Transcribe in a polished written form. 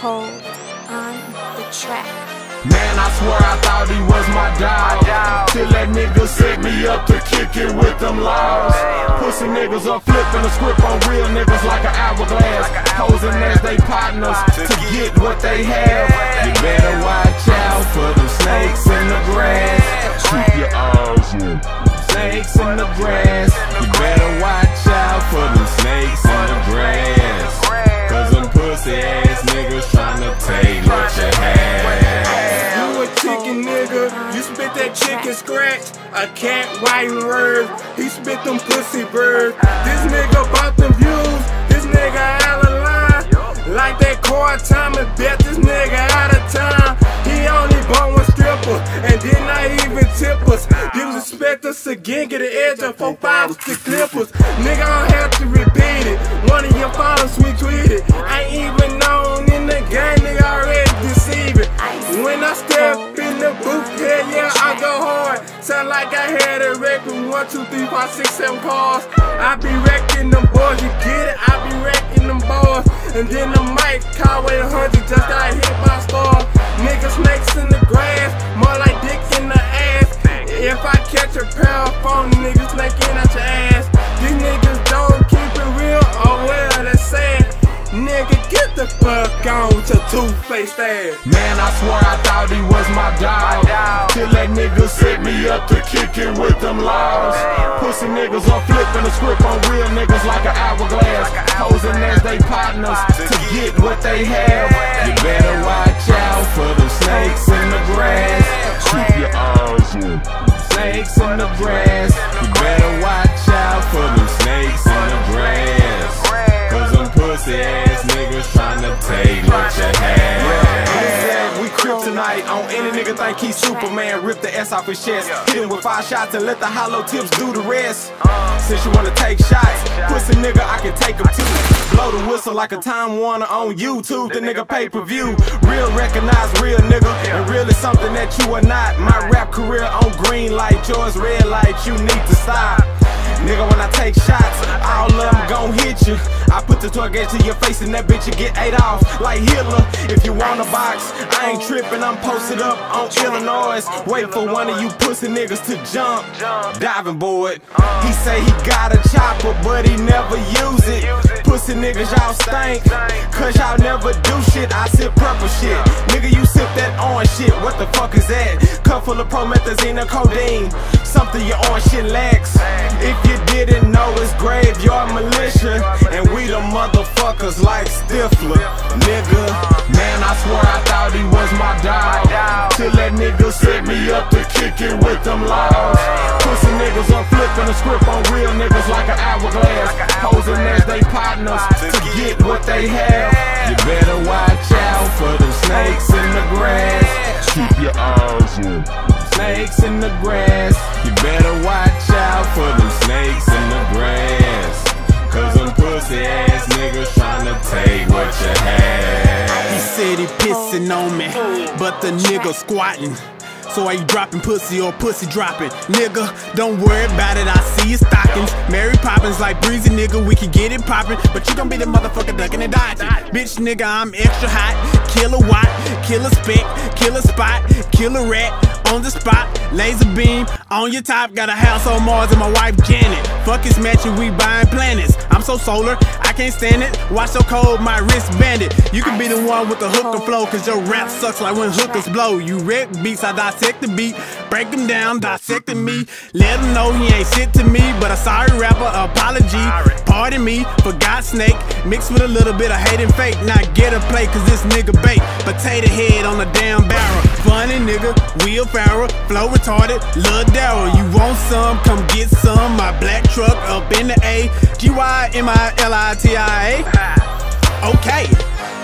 cold on the track. Man, I swear I thought he was my dog, till that nigga set me up to kick it with them laws. Pussy niggas are flipping the script on real niggas like an hourglass, posing as they partners to get what they have. You better watch out for them snakes in the grass. Keep your eyes in snakes in the grass. You better watch out for them snakes in the grass, cause them pussy ass niggas tryna take what you have. You a chicken nigga, you spit that chicken scratch. A cat whiting herb, he spit them pussy birds. This nigga bought them views, this nigga out of line. Like that core time and bet this nigga out of time. He only bought one stripper and did not even tip us. Disrespect us again, get an edge of 4-5s to clippers. Nigga, I don't have to repeat it. One of your followers we tweeted. I ain't even known in the game, nigga, already deceiving. When I step in the booth, hell yeah, I go hard. Sound like I had a wreck with 1, 2, 3, 5, 6, 7 cars. I be wrecking them boys, you get it? I be wrecking them boys. And then the mic caught with 100, just got hit by a star. Nigga, snakes in the grass, more like dick in the ass. If I catch a pound phone, nigga, snake in out your ass. These niggas don't keep it real, oh well, that's sad. Nigga, get the fuck on with your two-faced ass. Man, I swear I thought he was my dog, till that nigga set me up to kick it with them laws. Pussy niggas are flipping the script on real niggas like an hourglass, posing as they partners to get what they have. You better watch out for them snakes in the grass. Keep your eyes in snakes in the grass. You better watch out for them snakes in the grass, cause them pussy ass niggas tryna take what you have. We kryptonite on any nigga think he's Superman. Rip the S off his chest, hit him with 5 shots and let the hollow tips do the rest. Since you wanna take shots, pussy nigga, I can take them too. Blow the whistle like a Time Warner on YouTube, the nigga pay-per-view. Real recognize real nigga, and real is something that you are not. My rap career on green light, yours red light, you need to stop. Nigga, when I take shots, all of them gon' hit you. I put the 12 gauge to your face and that bitch you get 8 off like Hitler. If you want a box, I ain't trippin', I'm posted up on Illinois. Wait for one of you pussy niggas to jump, diving board. He say he got a chopper, but he never use it. Pussy niggas, y'all stink, cause y'all never do shit. I sip purple shit, nigga, you sip that orange shit. What the fuck is that? Cup full of promethazine and codeine, something your orange shit lacks. If you didn't know, it's Graveyard Militia, and we the motherfuckers like Stifler, nigga. Man, I swear I thought he was my dog, till that nigga set me up to kick it with them laws. Pussy niggas are flipping the script on real niggas like an hourglass, posing as they partners to get what they have. You better watch out for them snakes in the grass. Keep your eyes in snakes in the grass. You better watch out for them snakes in the grass, cause them pussy ass niggas tryna take what you have. He said he pissing on me, but the nigga squatting. So are you dropping pussy or pussy dropping? Nigga, don't worry about it, I see your stockings. Mary Poppins like Breezy, nigga, we can get it poppin', but you gon' be the motherfucker ducking and dodging. Bitch, nigga, I'm extra hot. Killer watt, killer spec, killer spot, killer rat on the spot. Laser beam on your top, got a house on Mars and my wife Janet. Fuck is matching, we buying planets. I'm so solar, I can't stand it. Watch so cold, my wrist bandit. You can be the one with the hooker flow, cause your rap sucks like when hookers blow. You wreck beats, I dissect the beat, break them down, dissecting me. Let him know he ain't shit to me, but a sorry rapper, apology. Pardon me, forgot snake, mixed with a little bit of hate and fake. Not get a plate, cause this nigga bait. Potato head on the damn barrel. Funny nigga, Will Farrell, flow retarded, Lil Darryl. You want some, come get some. My black truck up in the A, G-Y-M-I-L-I-T-I-A. Okay.